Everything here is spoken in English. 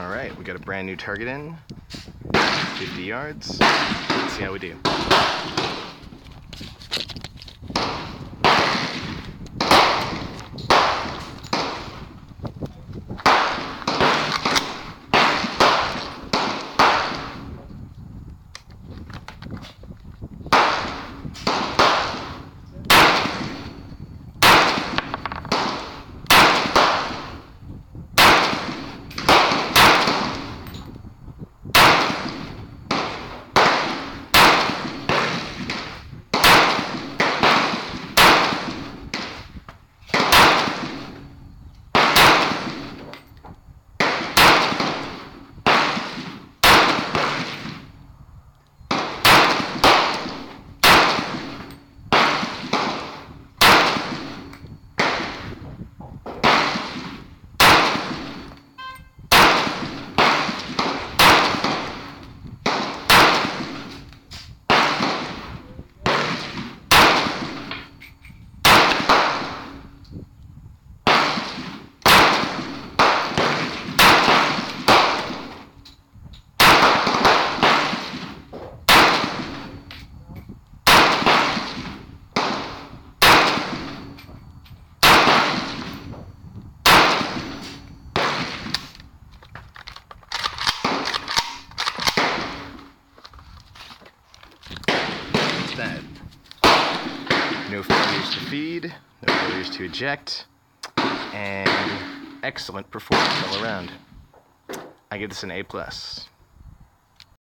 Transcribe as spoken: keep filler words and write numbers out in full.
All right, we got a brand new target in, fifty yards. Let's see how we do. That. No failures to feed, no failures to eject, and excellent performance all around. I give this an A plus.